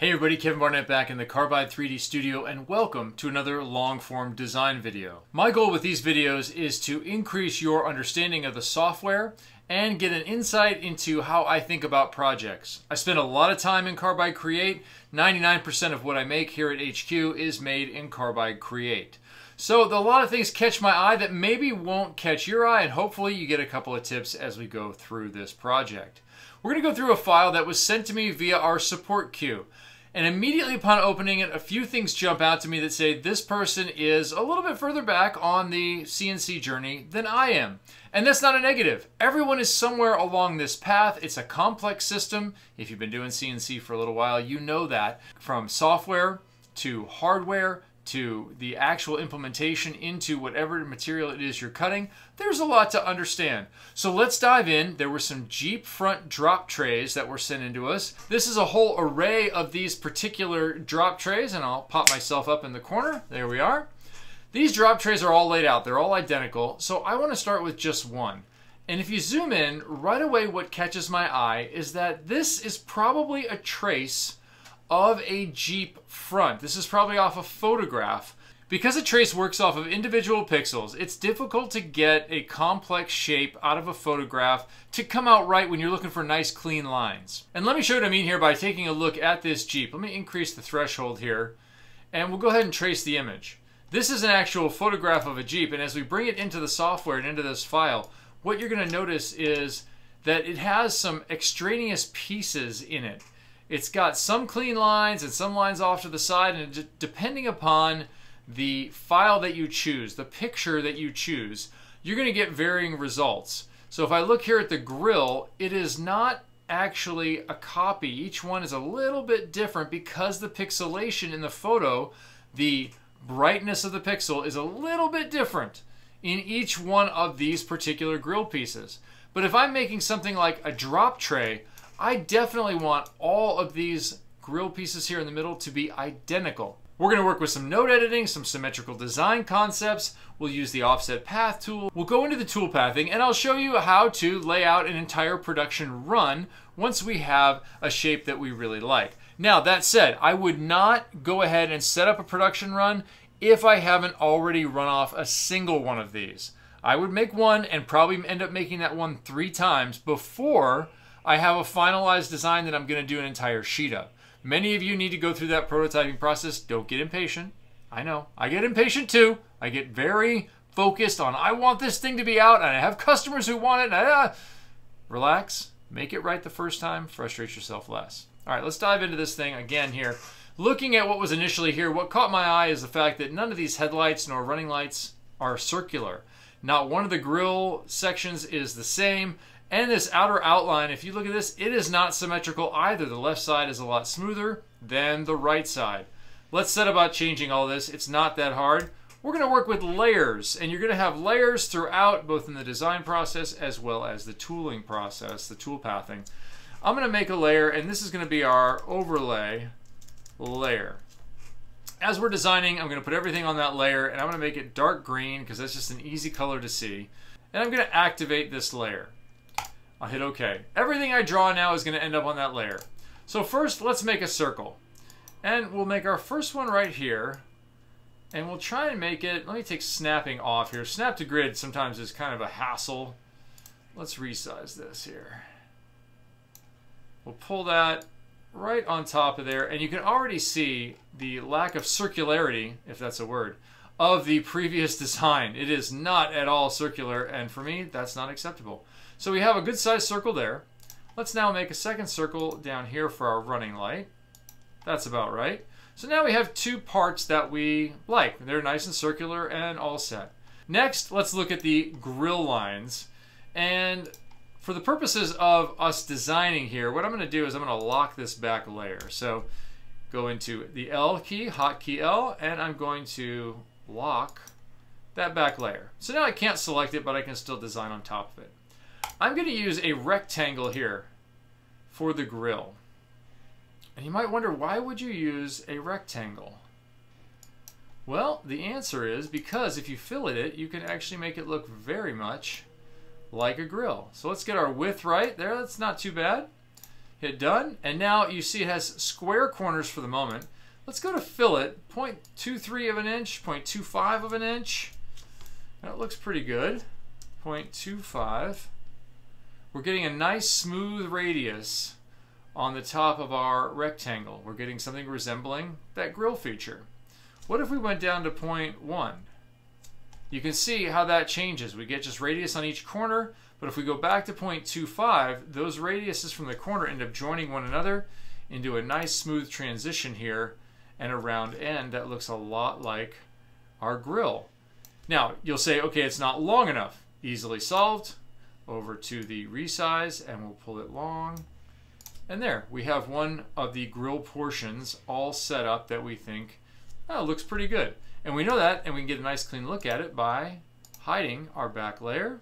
Hey everybody, Kevin Barnett back in the Carbide 3D studio, and welcome to another long-form design video. My goal with these videos is to increase your understanding of the software and get an insight into how I think about projects. I spend a lot of time in Carbide Create. 99% of what I make here at HQ is made in Carbide Create. So a lot of things catch my eye that maybe won't catch your eye, and hopefully you get a couple of tips as we go through this project. We're gonna go through a file that was sent to me via our support queue. And immediately upon opening it, a few things jump out to me that say this person is a little bit further back on the CNC journey than I am. And that's not a negative. Everyone is somewhere along this path. It's a complex system. If you've been doing CNC for a little while, you know that. From software to hardware to the actual implementation into whatever material it is you're cutting, there's a lot to understand. So let's dive in. There were some Jeep front drop trays that were sent in to us. This is a whole array of these particular drop trays, and I'll pop myself up in the corner. There we are. These drop trays are all laid out. They're all identical. So I want to start with just one. And if you zoom in, right away what catches my eye is that this is probably a trace of a Jeep front. This is probably off a photograph. Because a trace works off of individual pixels, it's difficult to get a complex shape out of a photograph to come out right when you're looking for nice clean lines. And let me show you what I mean here by taking a look at this Jeep. Let me increase the threshold here, and we'll go ahead and trace the image. This is an actual photograph of a Jeep, and as we bring it into the software and into this file, what you're gonna notice is that it has some extraneous pieces in it. It's got some clean lines and some lines off to the side, and depending upon the file that you choose, the picture that you choose, you're gonna get varying results. So if I look here at the grill, it is not actually a copy. Each one is a little bit different because the pixelation in the photo, the brightness of the pixel is a little bit different in each one of these particular grill pieces. But if I'm making something like a drop tray, I definitely want all of these grill pieces here in the middle to be identical. We're gonna work with some node editing, some symmetrical design concepts. We'll use the offset path tool. We'll go into the tool pathing, and I'll show you how to lay out an entire production run once we have a shape that we really like. Now, that said, I would not go ahead and set up a production run if I haven't already run off a single one of these. I would make one and probably end up making that one 3 times before I have a finalized design that I'm gonna do an entire sheet of. Many of you need to go through that prototyping process. Don't get impatient. I know, I get impatient too. I get very focused on, I want this thing to be out, and I have customers who want it. And relax, make it right the first time, frustrate yourself less. All right, let's dive into this thing again here. Looking at what was initially here, what caught my eye is the fact that none of these headlights nor running lights are circular. Not one of the grill sections is the same. And this outer outline, if you look at this, it is not symmetrical either. The left side is a lot smoother than the right side. Let's set about changing all this. It's not that hard. We're gonna work with layers, and you're gonna have layers throughout, both in the design process as well as the tooling process, the tool pathing. I'm gonna make a layer, and this is gonna be our overlay layer. As we're designing, I'm gonna put everything on that layer, and I'm gonna make it dark green because that's just an easy color to see. And I'm gonna activate this layer. I'll hit OK. Everything I draw now is going to end up on that layer. So first, let's make a circle. And we'll make our first one right here. And we'll try and make it, let me take snapping off here. Snap to grid sometimes is kind of a hassle. Let's resize this here. We'll pull that right on top of there. And you can already see the lack of circularity, if that's a word, of the previous design. It is not at all circular, and for me, that's not acceptable. So we have a good sized circle there. Let's now make a second circle down here for our running light. That's about right. So now we have 2 parts that we like. They're nice and circular and all set. Next, let's look at the grill lines. And for the purposes of us designing here, what I'm gonna do is I'm gonna lock this back layer. So go into the L key, hotkey L, and I'm going to lock that back layer. So now I can't select it, but I can still design on top of it. I'm gonna use a rectangle here for the grill. And you might wonder, why would you use a rectangle? Well, the answer is because if you fillet it, you can actually make it look very much like a grill. So let's get our width right there. That's not too bad. Hit done, and now you see it has square corners for the moment. Let's go to fillet, 0.23 of an inch, 0.25 of an inch. That looks pretty good, 0.25. We're getting a nice smooth radius on the top of our rectangle. We're getting something resembling that grill feature. What if we went down to 0.1? You can see how that changes. We get just radius on each corner, but if we go back to 0.25, those radiuses from the corner end up joining one another into a nice smooth transition here and a round end that looks a lot like our grill. Now, you'll say, okay, it's not long enough. Easily solved. Over to the resize and we'll pull it long. And there, we have one of the grill portions all set up that we think, oh, looks pretty good. And we know that, and we can get a nice clean look at it by hiding our back layer.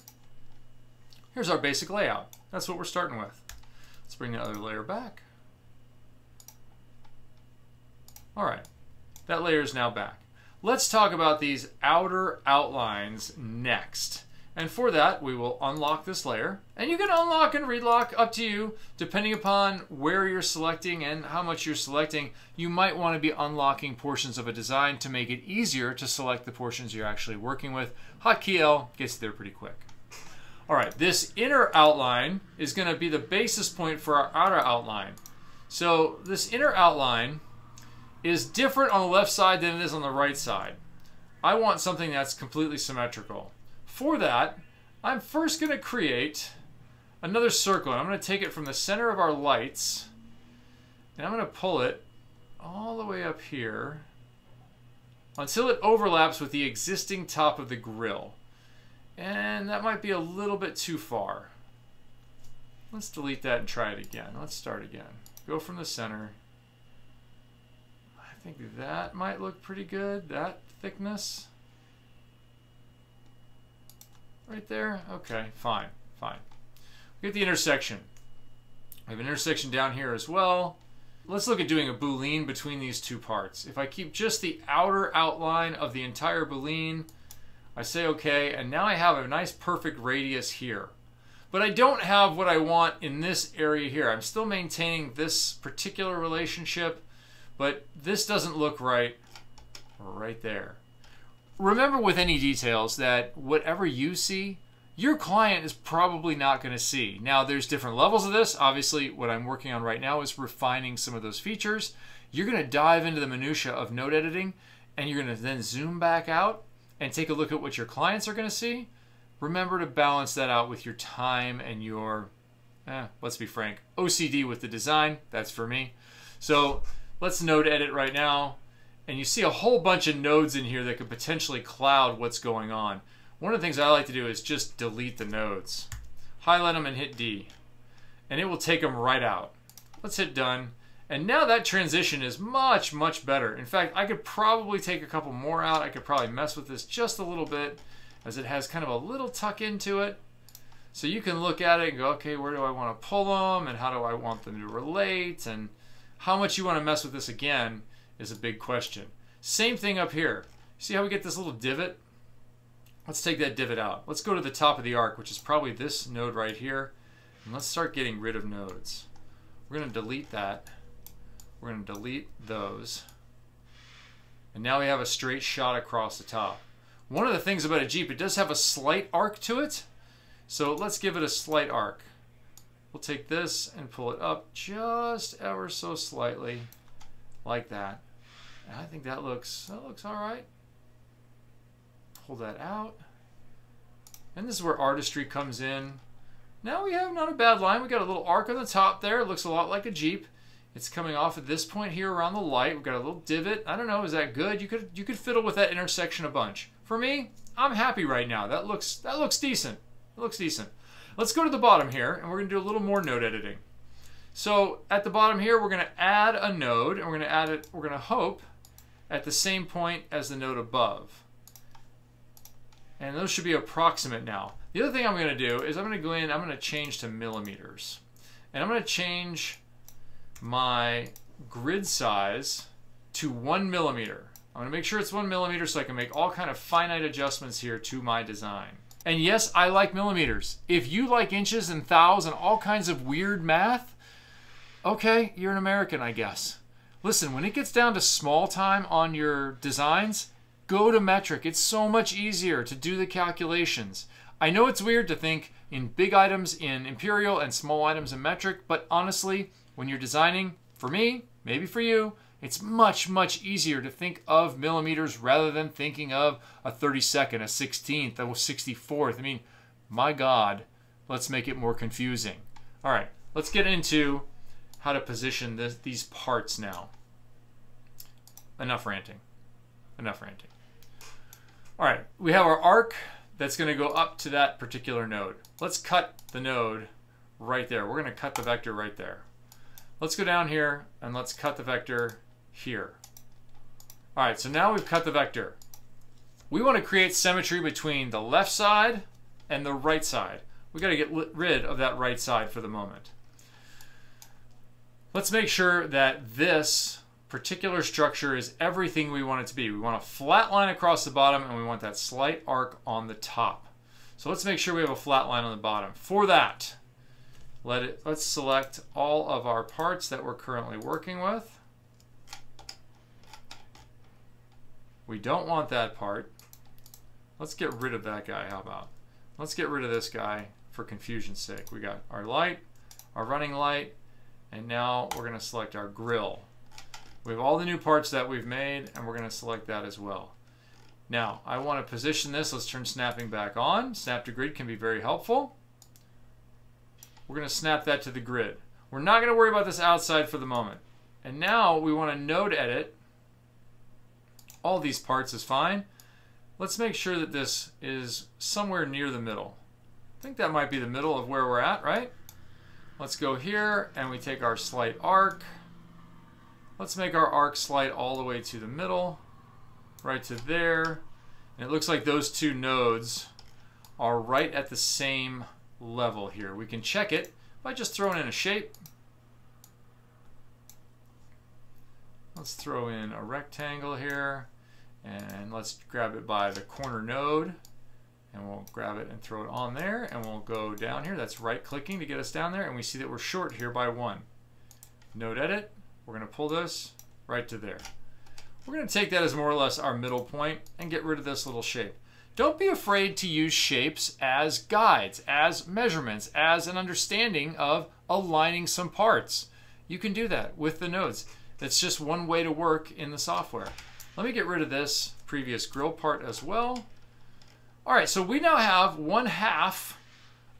Here's our basic layout. That's what we're starting with. Let's bring the other layer back. All right, that layer is now back. Let's talk about these outer outlines next. And for that, we will unlock this layer. And you can unlock and relock, up to you, depending upon where you're selecting and how much you're selecting. You might want to be unlocking portions of a design to make it easier to select the portions you're actually working with. Hotkey L gets there pretty quick. All right, this inner outline is going to be the basis point for our outer outline. So this inner outline is different on the left side than it is on the right side. I want something that's completely symmetrical. For that, I'm first going to create another circle. And I'm going to take it from the center of our lights, and I'm going to pull it all the way up here until it overlaps with the existing top of the grill. And that might be a little bit too far. Let's delete that and try it again. Let's start again. Go from the center. I think that might look pretty good, that thickness. Right there, okay, fine, fine. We get the intersection. We have an intersection down here as well. Let's look at doing a boolean between these two parts. If I keep just the outer outline of the entire boolean, I say okay, and now I have a nice perfect radius here. But I don't have what I want in this area here. I'm still maintaining this particular relationship, but this doesn't look right, right there. Remember with any details that whatever you see, your client is probably not going to see. Now, there's different levels of this. Obviously, what I'm working on right now is refining some of those features. You're going to dive into the minutia of note editing, and you're going to then zoom back out and take a look at what your clients are going to see. Remember to balance that out with your time and your, let's be frank, OCD with the design. That's for me. So let's note edit right now. And you see a whole bunch of nodes in here that could potentially cloud what's going on. One of the things I like to do is just delete the nodes. Highlight them and hit D. And it will take them right out. Let's hit done. And now that transition is much, much better. In fact, I could probably take a couple more out. I could probably mess with this just a little bit as it has kind of a little tuck into it. So you can look at it and go, okay, where do I want to pull them? And how do I want them to relate? And how much you want to mess with this again is a big question. Same thing up here. See how we get this little divot? Let's take that divot out. Let's go to the top of the arc, which is probably this node right here. And let's start getting rid of nodes. We're going to delete that. We're going to delete those. And now we have a straight shot across the top. One of the things about a Jeep, it does have a slight arc to it. So let's give it a slight arc. We'll take this and pull it up just ever so slightly like that. I think that looks all right. Pull that out. And this is where artistry comes in. Now we have not a bad line. We got a little arc on the top there. It looks a lot like a Jeep. It's coming off at this point here around the light. We've got a little divot. I don't know, is that good? You could fiddle with that intersection a bunch. For me, I'm happy right now. That looks decent. It looks decent. Let's go to the bottom here, and we're gonna do a little more node editing. So at the bottom here, we're going to add a node, and we're going to add it, we're going to hope, at the same point as the node above. And those should be approximate now. The other thing I'm going to do is I'm going to go in, I'm going to change to millimeters. And I'm going to change my grid size to 1 millimeter. I'm going to make sure it's 1 millimeter so I can make all kind of finite adjustments here to my design. And yes, I like millimeters. If you like inches and thous and all kinds of weird math, okay, you're an American, I guess. Listen, when it gets down to small time on your designs, go to metric. It's so much easier to do the calculations. I know it's weird to think in big items in imperial and small items in metric, but honestly, when you're designing, for me, maybe for you, it's much, much easier to think of millimeters rather than thinking of a 32nd, a 16th, a 64th. I mean, my God, let's make it more confusing. All right, let's get into how to position these parts now. Enough ranting. All right, we have our arc that's gonna go up to that particular node. Let's cut the node right there. We're gonna cut the vector right there. Let's go down here and let's cut the vector here. All right, so now we've cut the vector. We wanna create symmetry between the left side and the right side. We gotta get rid of that right side for the moment. Let's make sure that this particular structure is everything we want it to be. We want a flat line across the bottom and we want that slight arc on the top. So let's make sure we have a flat line on the bottom. For that, let's select all of our parts that we're currently working with. We don't want that part. Let's get rid of that guy, how about? Let's get rid of this guy for confusion's sake. We got our light, our running light, and now we're gonna select our grill. We have all the new parts that we've made and we're gonna select that as well. Now, I wanna position this. Let's turn snapping back on. Snap to grid can be very helpful. We're gonna snap that to the grid. We're not gonna worry about this outside for the moment. And now we wanna node edit. All these parts is fine. Let's make sure that this is somewhere near the middle. I think that might be the middle of where we're at, right? Let's go here and we take our slight arc. Let's make our arc slide all the way to the middle, right to there. And it looks like those two nodes are right at the same level here. We can check it by just throwing in a shape. Let's throw in a rectangle here and let's grab it by the corner node. And we'll grab it and throw it on there and we'll go down here. That's right clicking to get us down there and we see that we're short here by one. Node edit, we're gonna pull this right to there. We're gonna take that as more or less our middle point and get rid of this little shape. Don't be afraid to use shapes as guides, as measurements, as an understanding of aligning some parts. You can do that with the nodes. That's just one way to work in the software. Let me get rid of this previous grill part as well. All right, so we now have one half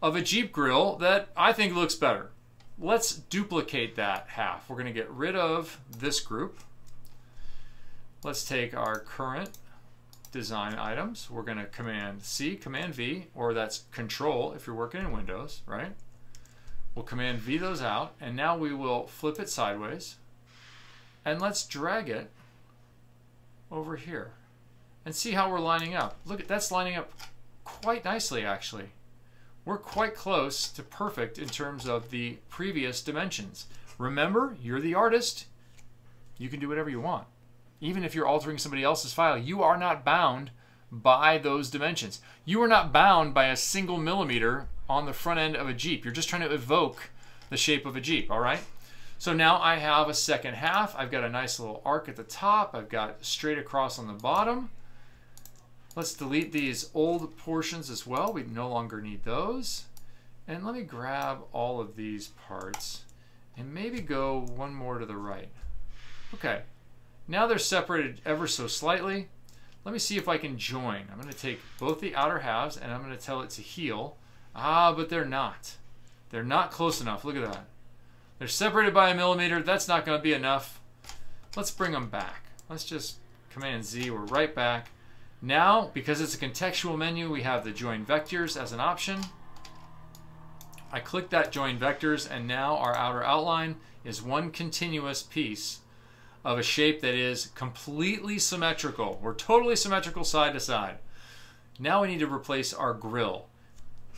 of a Jeep grill that I think looks better. Let's duplicate that half. We're gonna get rid of this group. Let's take our current design items. We're gonna Command C, Command V, or that's Control if you're working in Windows, right? We'll Command V those out, and now we will flip it sideways, and let's drag it over here. And see how we're lining up. Look, that's lining up quite nicely, actually. We're quite close to perfect in terms of the previous dimensions. Remember, you're the artist. You can do whatever you want. Even if you're altering somebody else's file, you are not bound by those dimensions. You are not bound by a single millimeter on the front end of a Jeep. You're just trying to evoke the shape of a Jeep, all right? So now I have a second half. I've got a nice little arc at the top. I've got straight across on the bottom. Let's delete these old portions as well. We no longer need those. And let me grab all of these parts and maybe go one more to the right. Okay, now they're separated ever so slightly. Let me see if I can join. I'm gonna take both the outer halves and I'm gonna tell it to heal. Ah, but they're not. They're not close enough, look at that. They're separated by a millimeter, that's not gonna be enough. Let's bring them back. Let's just Command Z, we're right back. Now, because it's a contextual menu, we have the join vectors as an option. I click that join vectors and now our outer outline is one continuous piece of a shape that is completely symmetrical. We're totally symmetrical side to side. Now we need to replace our grill.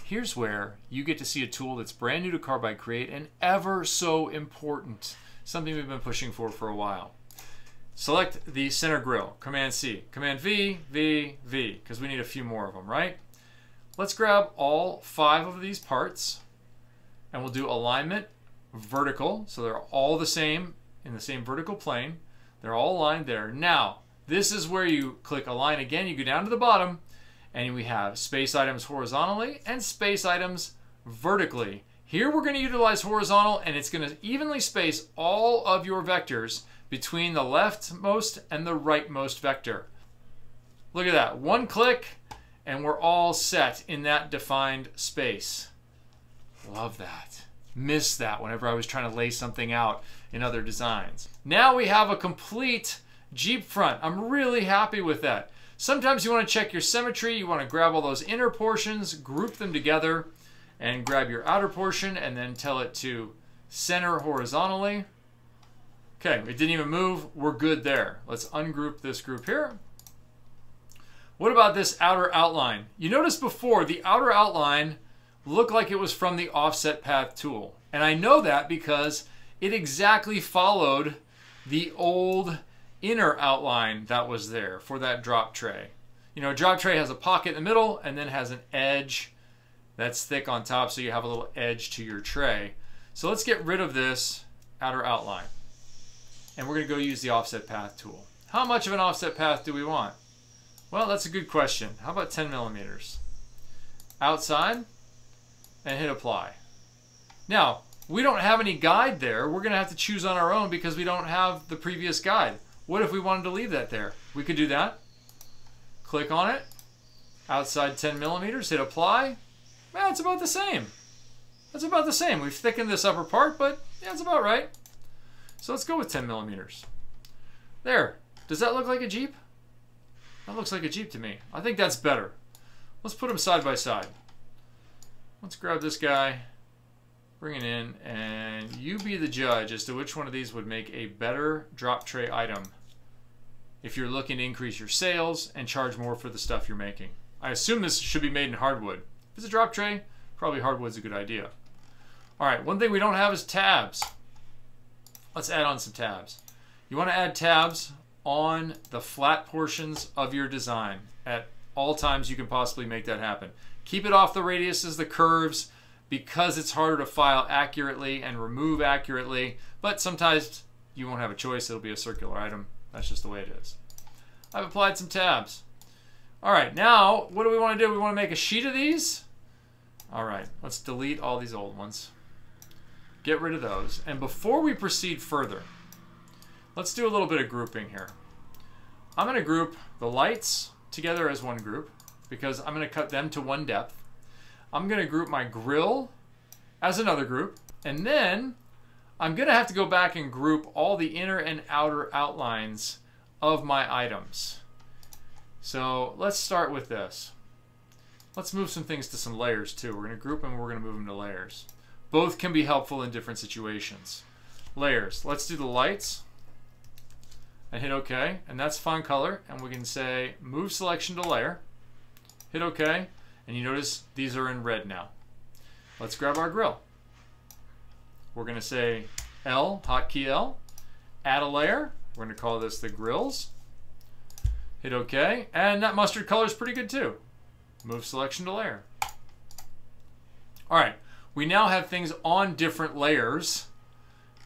Here's where you get to see a tool that's brand new to Carbide Create and ever so important, something we've been pushing for a while. Select the center grill, Command C, Command V, V, V, because we need a few more of them, right? Let's grab all 5 of these parts and we'll do alignment vertical, so they're all the same in the same vertical plane. They're all aligned there. Now, this is where you click align again. You go down to the bottom and we have space items horizontally and space items vertically. Here we're going to utilize horizontal, and it's going to evenly space all of your vectors between the leftmost and the rightmost vector. Look at that, one click and we're all set in that defined space. Love that. Missed that whenever I was trying to lay something out in other designs. Now we have a complete Jeep front. I'm really happy with that. Sometimes you want to check your symmetry. You want to grab all those inner portions, group them together, and grab your outer portion and then tell it to center horizontally. Okay, it didn't even move. We're good there. Let's ungroup this group here. What about this outer outline? You noticed before the outer outline looked like it was from the offset path tool. And I know that because it exactly followed the old inner outline that was there for that drop tray. You know, a drop tray has a pocket in the middle and then has an edge that's thick on top, so you have a little edge to your tray. So let's get rid of this outer outline. And we're gonna go use the offset path tool. How much of an offset path do we want? Well, that's a good question. How about 10 millimeters? Outside, and hit apply. Now, we don't have any guide there. We're gonna have to choose on our own because we don't have the previous guide. What if we wanted to leave that there? We could do that. Click on it, outside 10 millimeters, hit apply. Well, it's about the same. That's about the same. We've thickened this upper part, but yeah, it's about right. So let's go with 10 millimeters. There, does that look like a Jeep? That looks like a Jeep to me. I think that's better. Let's put them side by side. Let's grab this guy, bring it in, and you be the judge as to which one of these would make a better drop tray item if you're looking to increase your sales and charge more for the stuff you're making. I assume this should be made in hardwood. If it's a drop tray, probably hardwood's a good idea. All right, one thing we don't have is tabs. Let's add on some tabs. You want to add tabs on the flat portions of your design at all times you can possibly make that happen. Keep it off the radiuses, the curves, because it's harder to file accurately and remove accurately, but sometimes you won't have a choice. It'll be a circular item. That's just the way it is. I've applied some tabs. All right, now what do we want to do? We want to make a sheet of these. All right, let's delete all these old ones. Get rid of those. And before we proceed further, let's do a little bit of grouping here. I'm going to group the lights together as one group, because I'm going to cut them to one depth. I'm going to group my grill as another group, and then I'm going to have to go back and group all the inner and outer outlines of my items. So let's start with this. Let's move some things to some layers too. We're going to group them, we're going to move them to layers. Both can be helpful in different situations. Layers. Let's do the lights and hit OK, and that's font color, and we can say move selection to layer. Hit OK, and you notice these are in red now. Let's grab our grill. We're going to say L, hotkey L, add a layer. We're going to call this the grills. Hit OK, and that mustard color is pretty good too. Move selection to layer. All right, we now have things on different layers,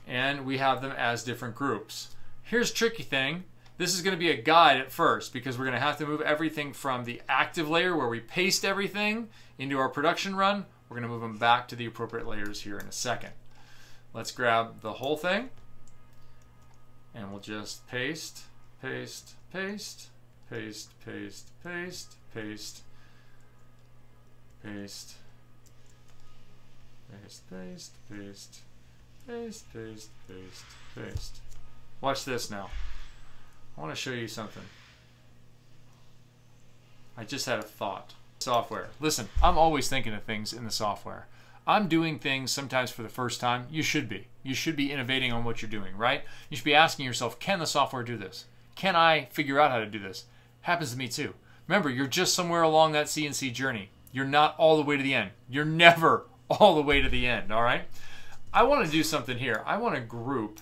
and we have them as different groups. Here's a tricky thing. This is going to be a guide at first, because we're going to have to move everything from the active layer where we paste everything into our production run. We're going to move them back to the appropriate layers here in a second. Let's grab the whole thing and we'll just paste, paste, paste, paste, paste, paste, paste, paste, paste, paste, paste, paste, paste, paste, paste. Watch this now. I want to show you something. I just had a thought. Software. Listen, I'm always thinking of things in the software. I'm doing things sometimes for the first time. You should be. You should be innovating on what you're doing, right? You should be asking yourself, can the software do this? Can I figure out how to do this? Happens to me too. Remember, you're just somewhere along that CNC journey. You're not all the way to the end. You're never all the way to the end, all right? I want to do something here. I want to group.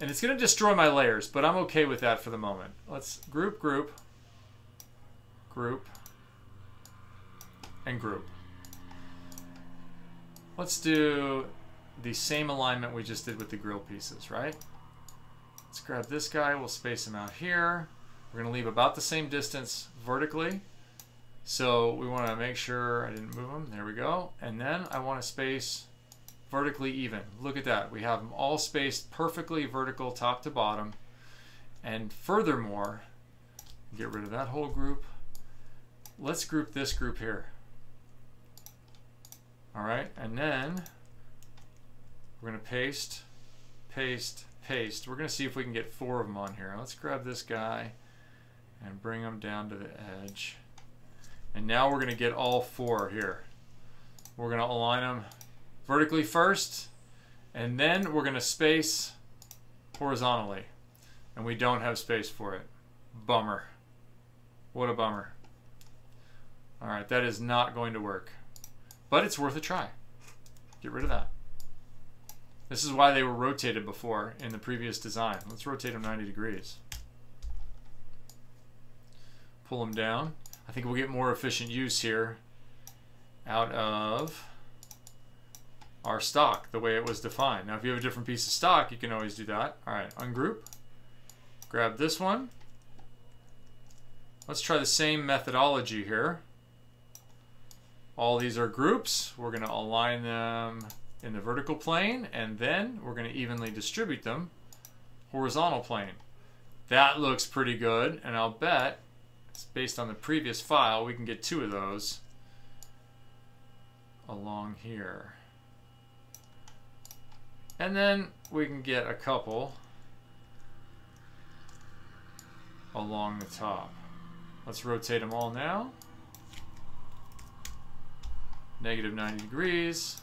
And it's going to destroy my layers, but I'm okay with that for the moment. Let's group, group, group, and group. Let's do the same alignment we just did with the grill pieces, right? Let's grab this guy, we'll space him out here. We're gonna leave about the same distance vertically. So we wanna make sure I didn't move them, there we go. And then I wanna space vertically even. Look at that, we have them all spaced perfectly vertical top to bottom. And furthermore, get rid of that whole group. Let's group this group here. All right, and then we're gonna paste, paste, paste. We're gonna see if we can get 4 of them on here. Let's grab this guy and bring them down to the edge. And now we're gonna get all 4 here. We're gonna align them vertically first, and then we're gonna space horizontally. And we don't have space for it. Bummer. What a bummer. All right, that is not going to work. But it's worth a try. Get rid of that. This is why they were rotated before in the previous design. Let's rotate them 90 degrees. Pull them down. I think we'll get more efficient use here out of our stock, the way it was defined. Now, if you have a different piece of stock, you can always do that. All right, ungroup. Grab this one. Let's try the same methodology here. All these are groups. We're going to align them in the vertical plane, and then we're going to evenly distribute them horizontal plane. That looks pretty good, and I'll bet it's based on the previous file we can get 2 of those along here. And then we can get a couple along the top. Let's rotate them all now. Negative 90 degrees.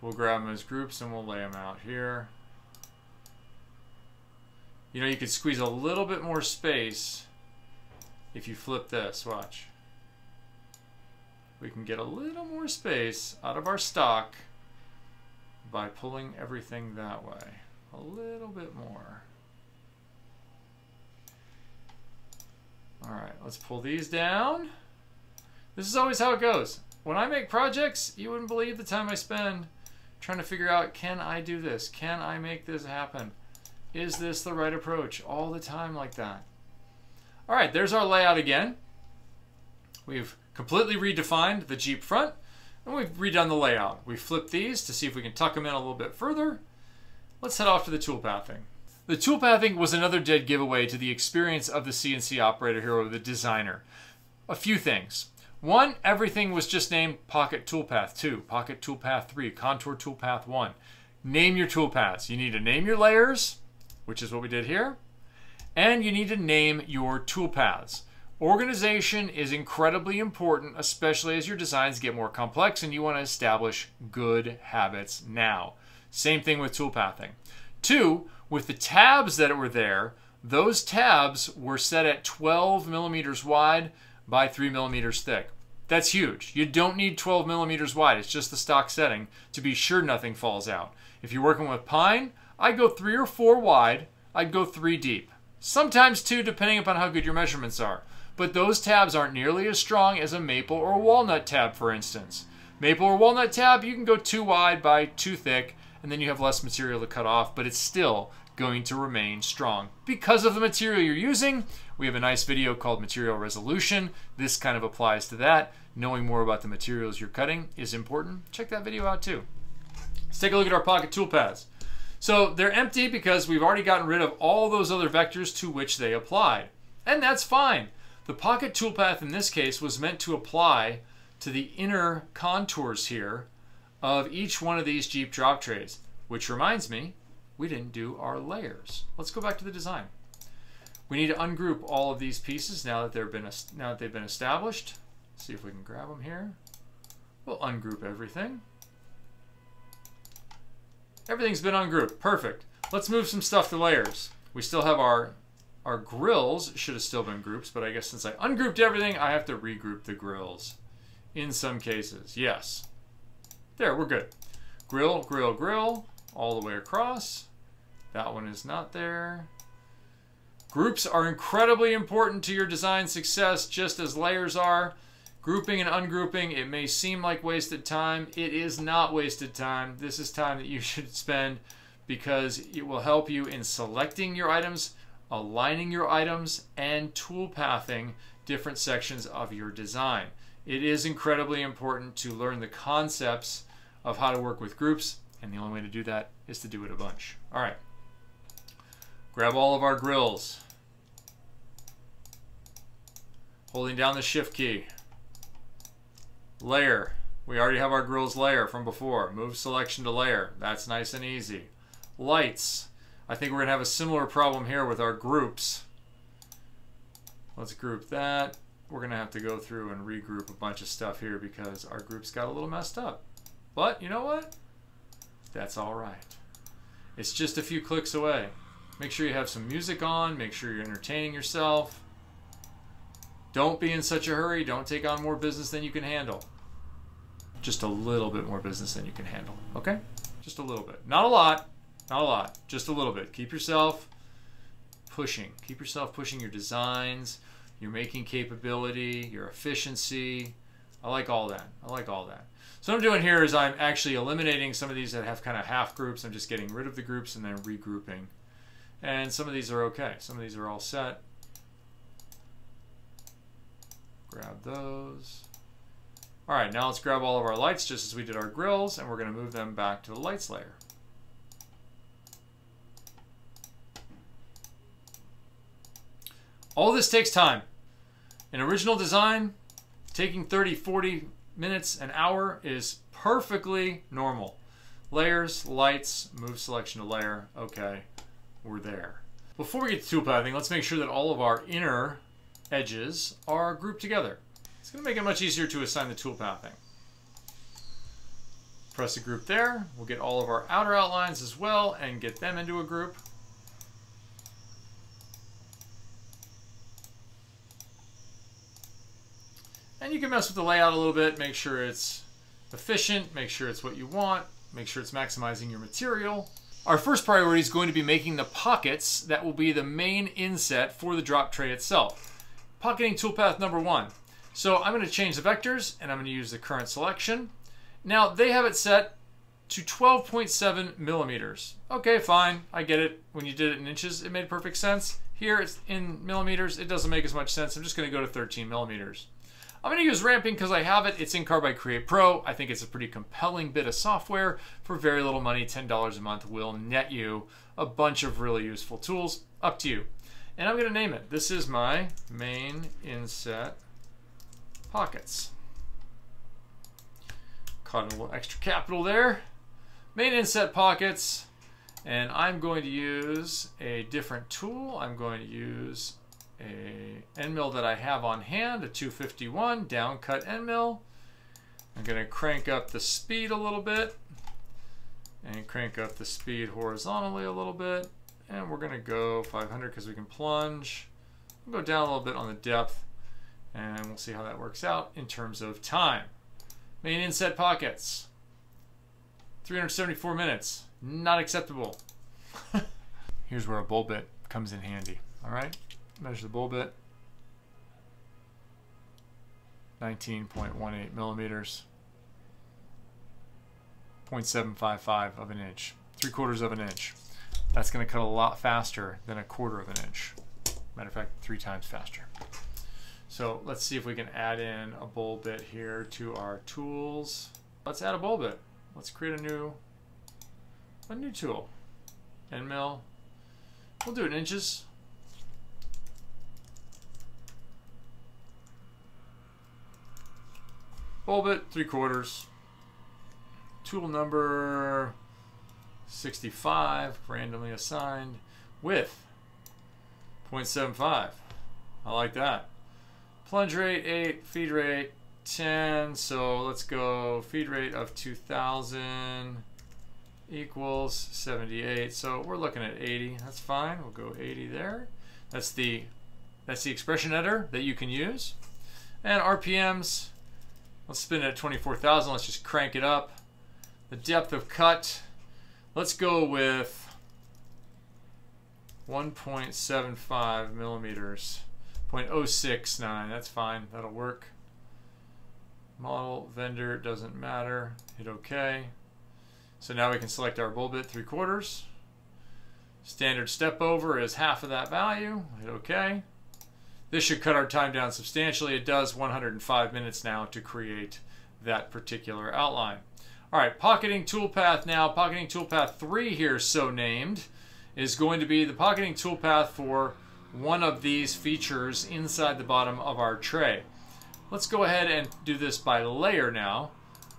We'll grab them as groups and we'll lay them out here. You know, you could squeeze a little bit more space if you flip this, watch. We can get a little more space out of our stock by pulling everything that way. A little bit more. All right, let's pull these down. This is always how it goes. When I make projects, you wouldn't believe the time I spend trying to figure out, can I do this? Can I make this happen? Is this the right approach? All the time like that. All right, there's our layout again. We've completely redefined the Jeep front, and we've redone the layout. We flipped these to see if we can tuck them in a little bit further. Let's head off to the toolpathing. The toolpathing was another dead giveaway to the experience of the CNC operator here, or the designer. A few things. One, everything was just named Pocket Toolpath 2, Pocket Toolpath 3, Contour Toolpath 1. Name your toolpaths. You need to name your layers, which is what we did here, and you need to name your toolpaths. Organization is incredibly important, especially as your designs get more complex and you want to establish good habits now. Same thing with toolpathing. 2, with the tabs that were there, those tabs were set at 12 millimeters wide by 3 millimeters thick. That's huge. You don't need 12 millimeters wide. It's just the stock setting to be sure nothing falls out. If you're working with pine, I'd go 3 or 4 wide. I'd go 3 deep. Sometimes 2, depending upon how good your measurements are. But those tabs aren't nearly as strong as a maple or walnut tab, for instance. Maple or walnut tab, you can go 2 wide by 2 thick, and then you have less material to cut off, but it's still going to remain strong because of the material you're using. We have a nice video called Material Resolution. This kind of applies to that. Knowing more about the materials you're cutting is important. Check that video out too. Let's take a look at our pocket toolpaths. So they're empty because we've already gotten rid of all those other vectors to which they applied. And that's fine. The pocket toolpath in this case was meant to apply to the inner contours here of each one of these Jeep drop trays, which reminds me, we didn't do our layers. Let's go back to the design. We need to ungroup all of these pieces now that they've been established. See if we can grab them here. We'll ungroup everything. Everything's been ungrouped. Perfect. Let's move some stuff to layers. We still have our grills. Should have still been groups, but I guess since I ungrouped everything, I have to regroup the grills. In some cases, yes. There, we're good. Grill, grill, grill. All the way across. That one is not there. Groups are incredibly important to your design success, just as layers are. Grouping and ungrouping, it may seem like wasted time. It is not wasted time. This is time that you should spend because it will help you in selecting your items, aligning your items, and tool pathing different sections of your design. It is incredibly important to learn the concepts of how to work with groups, and the only way to do that is to do it a bunch. All right, grab all of our grills. Holding down the shift key. Layer. We already have our grills layer from before. Move selection to layer. That's nice and easy. Lights. I think we're going to have a similar problem here with our groups. Let's group that. We're going to have to go through and regroup a bunch of stuff here because our groups got a little messed up. But you know what? That's all right. It's just a few clicks away. Make sure you have some music on. Make sure you're entertaining yourself. Don't be in such a hurry. Don't take on more business than you can handle. Just a little bit more business than you can handle, okay? Just a little bit. Not a lot, not a lot, just a little bit. Keep yourself pushing. Keep yourself pushing your designs, your making capability, your efficiency. I like all that, I like all that. So what I'm doing here is I'm actually eliminating some of these that have kind of half groups. I'm just getting rid of the groups and then regrouping. And some of these are okay. Some of these are all set. Grab those. All right, now let's grab all of our lights just as we did our grills, and we're going to move them back to the lights layer. All this takes time. An original design, taking 30, 40 minutes, an hour is perfectly normal. Layers, lights, move selection to layer. Okay, we're there. Before we get to tool pathing, let's make sure that all of our inner edges are grouped together. It's going to make it much easier to assign the tool pathing. Press a group there. We'll get all of our outer outlines as well and get them into a group. And you can mess with the layout a little bit, make sure it's efficient, make sure it's what you want, make sure it's maximizing your material. Our first priority is going to be making the pockets that will be the main inset for the drop tray itself. Pocketing toolpath number one. So I'm going to change the vectors and I'm going to use the current selection. Now they have it set to 12.7 millimeters. Okay, fine. I get it. When you did it in inches, it made perfect sense. Here it's in millimeters. It doesn't make as much sense. I'm just going to go to 13 millimeters. I'm going to use ramping because I have it. It's in Carbide Create Pro. I think it's a pretty compelling bit of software for very little money. $10 a month will net you a bunch of really useful tools. Up to you. And I'm going to name it. This is my main inset pockets. Caught a little extra capital there. Main inset pockets. And I'm going to use a different tool. I'm going to use a end mill that I have on hand, a 251 down cut end mill. I'm going to crank up the speed a little bit and crank up the speed horizontally a little bit. And we're going to go 500 because we can plunge. We'll go down a little bit on the depth and we'll see how that works out in terms of time. Main inset pockets, 374 minutes, not acceptable. Here's where a bowl bit comes in handy. All right, measure the bowl bit, 19.18 millimeters, 0.755 of an inch, 3/4 of an inch. That's going to cut a lot faster than 1/4 of an inch. Matter of fact, 3 times faster. So let's see if we can add in a bowl bit here to our tools. Let's add a bowl bit. Let's create a new tool. End mill. We'll do it in inches. Bowl bit, 3/4. Tool number 65, randomly assigned, width 0.75. I like that. Plunge rate 8, feed rate 10. So let's go feed rate of 2000 equals 78. So we're looking at 80. That's fine. We'll go 80 there. That's the expression editor that you can use. And RPMs, let's spin it at 24,000. Let's just crank it up. The depth of cut, let's go with 1.75 millimeters, 0.069, that's fine, that'll work. model, vendor, doesn't matter, hit OK. So now we can select our bowl bit 3/4. Standard step over is half of that value, hit OK. This should cut our time down substantially. It does 105 minutes now to create that particular outline. All right, pocketing toolpath now. Pocketing toolpath 3 here, so named, is going to be the pocketing toolpath for one of these features inside the bottom of our tray. Let's go ahead and do this by layer now.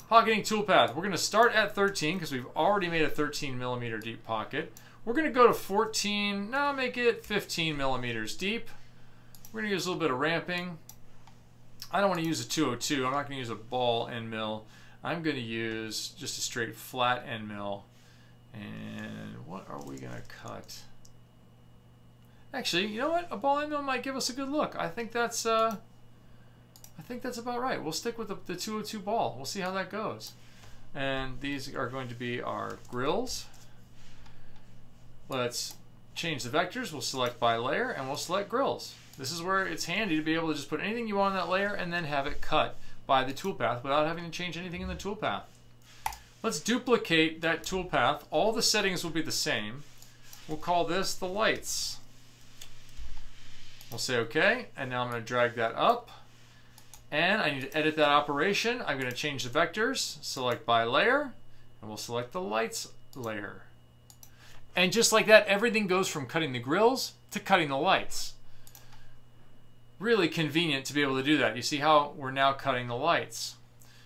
Pocketing toolpath, we're going to start at 13 because we've already made a 13 millimeter deep pocket. We're going to go to 14, now make it 15 millimeters deep. We're going to use a little bit of ramping. I don't want to use a 202, I'm not going to use a ball end mill. I'm going to use just a straight flat end mill. And what are we going to cut? Actually, you know what? A ball end mill might give us a good look. I think that's about right. We'll stick with the 202 ball. We'll see how that goes. And these are going to be our grills. Let's change the vectors. We'll select by layer and we'll select grills. This is where it's handy to be able to just put anything you want on that layer and then have it cut by the toolpath without having to change anything in the toolpath. Let's duplicate that toolpath. All the settings will be the same. We'll call this the lights. We'll say OK, and now I'm going to drag that up. And I need to edit that operation. I'm going to change the vectors, select by layer, and we'll select the lights layer. And just like that, everything goes from cutting the grills to cutting the lights. Really convenient to be able to do that. You see how we're now cutting the lights.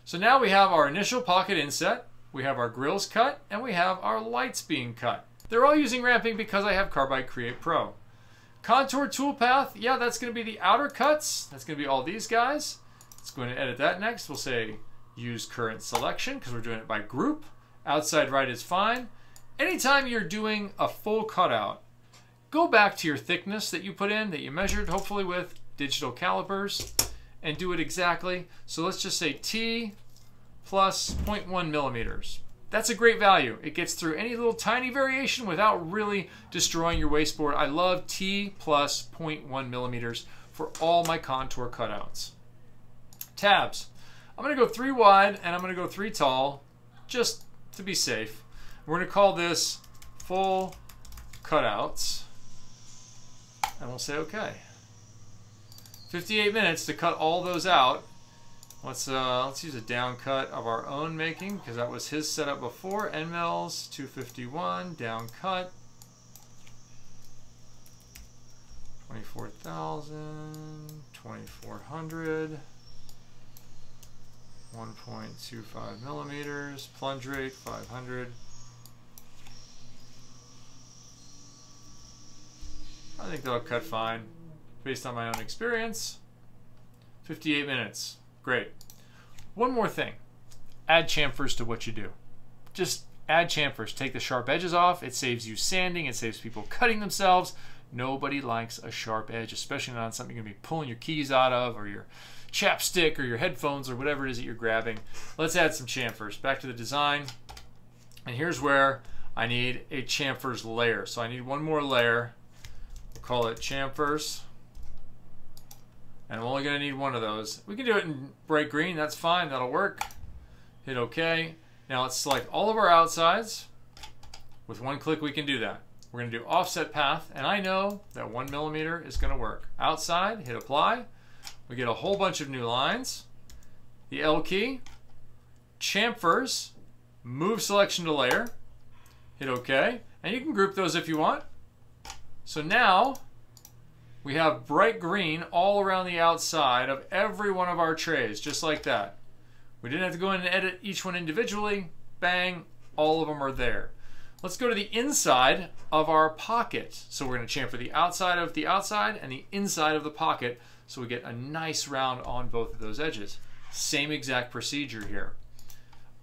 So now we have our initial pocket inset, we have our grills cut, and we have our lights being cut. They're all using ramping because I have Carbide Create Pro. Contour toolpath, yeah, that's going to be the outer cuts. That's going to be all these guys. Let's go ahead and edit that next. We'll say use current selection because we're doing it by group. Outside right is fine. Anytime you're doing a full cutout, go back to your thickness that you put in, that you measured, hopefully with digital calipers, and do it exactly. So let's just say T plus 0.1 millimeters. That's a great value. It gets through any little tiny variation without really destroying your wasteboard. I love T plus 0.1 millimeters for all my contour cutouts. Tabs. I'm going to go 3 wide and I'm going to go 3 tall just to be safe. We're going to call this full cutouts and we'll say OK. 58 minutes to cut all those out. Let's use a down cut of our own making because that was his setup before. End mills 251 down cut 24,000 2400 1.25 millimeters plunge rate 500. I think that'll cut fine based on my own experience. 58 minutes. Great. One more thing. Add chamfers to what you do. Just add chamfers. Take the sharp edges off. It saves you sanding. It saves people cutting themselves. Nobody likes a sharp edge, especially not on something you're going to be pulling your keys out of or your chapstick or your headphones or whatever it is that you're grabbing. Let's add some chamfers. Back to the design. And here's where I need a chamfers layer. So I need one more layer. We'll call it chamfers. And I'm only going to need one of those. We can do it in bright green. That's fine. That'll work. Hit OK. Now let's select all of our outsides. With one click, we can do that. We're going to do offset path. And I know that 1 millimeter is going to work. Outside, hit apply. We get a whole bunch of new lines. The L key. Chamfers. Move selection to layer. Hit OK. And you can group those if you want. So now we have bright green all around the outside of every one of our trays, just like that. We didn't have to go in and edit each one individually. Bang, all of them are there. Let's go to the inside of our pocket. So we're going to chamfer the outside and the inside of the pocket so we get a nice round on both of those edges. Same exact procedure here.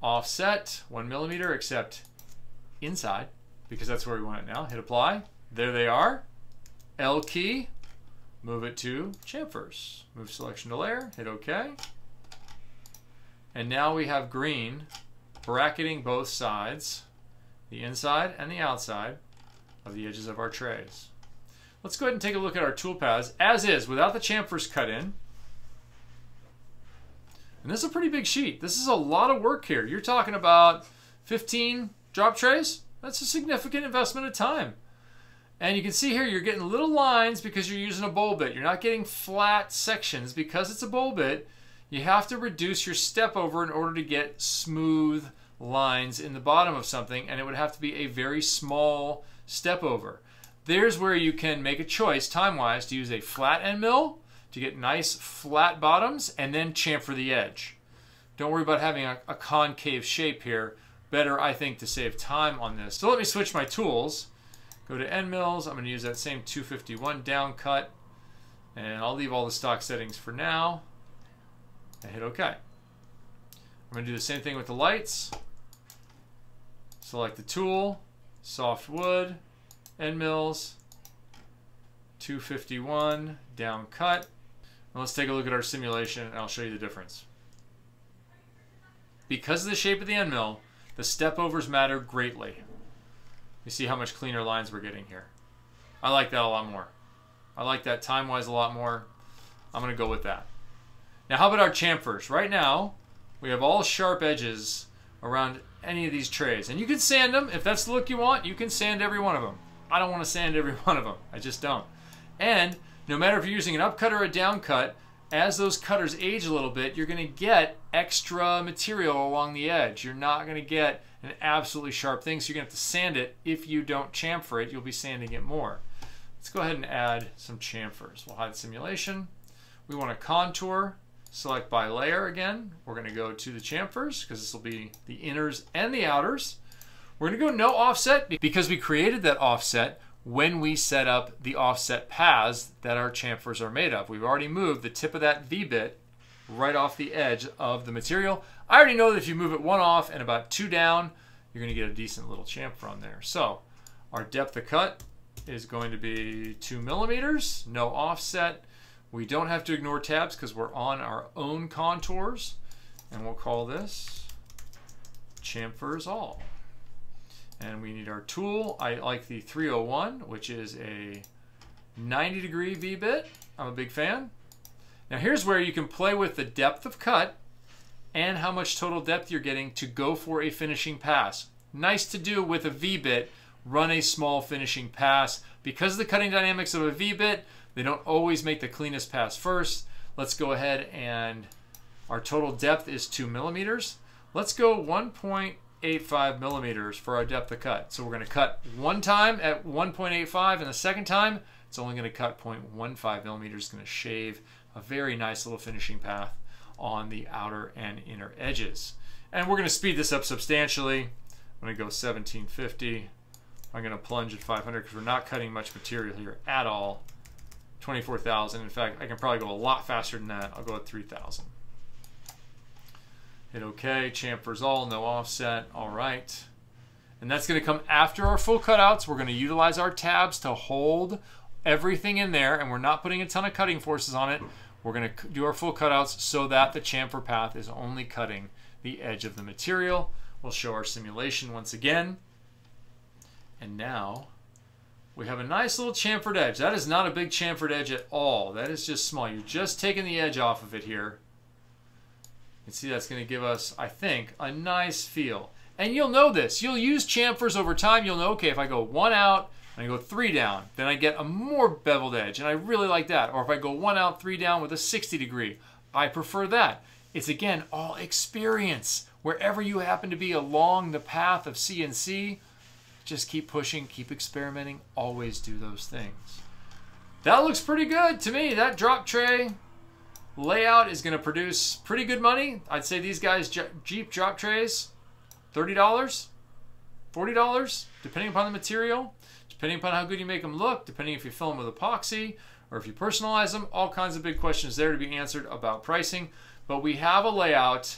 Offset 1 millimeter except inside because that's where we want it now. Hit apply. There they are. L key. Move it to chamfers. Move selection to layer, hit OK. And now we have green bracketing both sides, the inside and the outside of the edges of our trays. Let's go ahead and take a look at our toolpaths as is, without the chamfers cut in. And this is a pretty big sheet. This is a lot of work here. You're talking about 15 drop trays. That's a significant investment of time. And you can see here you're getting little lines because you're using a bowl bit. You're not getting flat sections because it's a bowl bit. You have to reduce your step over in order to get smooth lines in the bottom of something, and it would have to be a very small step over. There's where you can make a choice time-wise to use a flat end mill to get nice flat bottoms and then chamfer the edge. Don't worry about having a concave shape here. Better, I think, to save time on this. So let me switch my tools. Go to end mills. I'm going to use that same 251 down cut, and I'll leave all the stock settings for now and hit OK. I'm going to do the same thing with the lights. Select the tool, soft wood, end mills, 251 down cut. Now let's take a look at our simulation and I'll show you the difference. Because of the shape of the end mill, the step overs matter greatly. You see how much cleaner lines we're getting here. I like that a lot more. I like that time-wise a lot more. I'm going to go with that. Now, how about our chamfers? Right now, we have all sharp edges around any of these trays. And you can sand them. If that's the look you want, you can sand every one of them. I don't want to sand every one of them. I just don't. And no matter if you're using an upcut or a downcut, as those cutters age a little bit, you're going to get extra material along the edge. You're not going to get an absolutely sharp thing, so you're going to have to sand it. If you don't chamfer it, you'll be sanding it more. Let's go ahead and add some chamfers. We'll hide simulation. We want to contour, select by layer again. We're going to go to the chamfers because this will be the inners and the outers. We're going to go no offset because we created that offset when we set up the offset paths that our chamfers are made of. We've already moved the tip of that V-bit right off the edge of the material. I already know that if you move it one off and about two down, you're going to get a decent little chamfer on there. So our depth of cut is going to be 2 millimeters, no offset. We don't have to ignore tabs because we're on our own contours, and we'll call this chamfers all. And we need our tool. I like the 301, which is a 90-degree V-bit. I'm a big fan. Now here's where you can play with the depth of cut and how much total depth you're getting to go for a finishing pass. Nice to do with a V-bit, run a small finishing pass. Because of the cutting dynamics of a V-bit, they don't always make the cleanest pass first. Let's go ahead, and our total depth is 2 millimeters. Let's go 1.85 millimeters for our depth of cut. So we're going to cut one time at 1.85, and the second time it's only going to cut 0.15 millimeters. It's going to shave a very nice little finishing path on the outer and inner edges. And we're going to speed this up substantially. I'm going to go 1750. I'm going to plunge at 500 because we're not cutting much material here at all. 24,000. In fact, I can probably go a lot faster than that. I'll go at 3,000. Hit OK, chamfers all, no offset, all right. And that's going to come after our full cutouts. We're going to utilize our tabs to hold everything in there, and we're not putting a ton of cutting forces on it. We're going to do our full cutouts so that the chamfer path is only cutting the edge of the material. We'll show our simulation once again. And now we have a nice little chamfered edge. That is not a big chamfered edge at all. That is just small. You're just taking the edge off of it here. And see, that's going to give us, I think, a nice feel. And you'll know this. You'll use chamfers over time. You'll know, okay, if I go one out and I go three down, then I get a more beveled edge, and I really like that. Or if I go one out, three down with a 60 degree, I prefer that. It's, again, all experience. Wherever you happen to be along the path of CNC, just keep pushing, keep experimenting, always do those things. That looks pretty good to me. That drop tray layout is going to produce pretty good money. I'd say these guys, Jeep drop trays, $30, $40, depending upon the material, depending upon how good you make them look, depending if you fill them with epoxy or if you personalize them. All kinds of big questions there to be answered about pricing. But we have a layout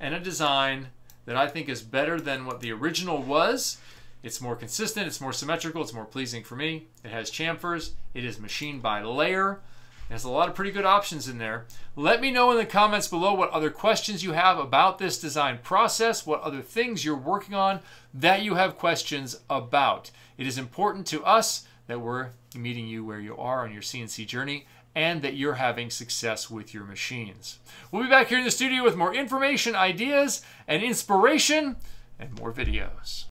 and a design that I think is better than what the original was. It's more consistent, it's more symmetrical, it's more pleasing for me. It has chamfers, it is machined by layer. There's a lot of pretty good options in there. Let me know in the comments below what other questions you have about this design process, what other things you're working on that you have questions about. It is important to us that we're meeting you where you are on your CNC journey and that you're having success with your machines. We'll be back here in the studio with more information, ideas, and inspiration, and more videos.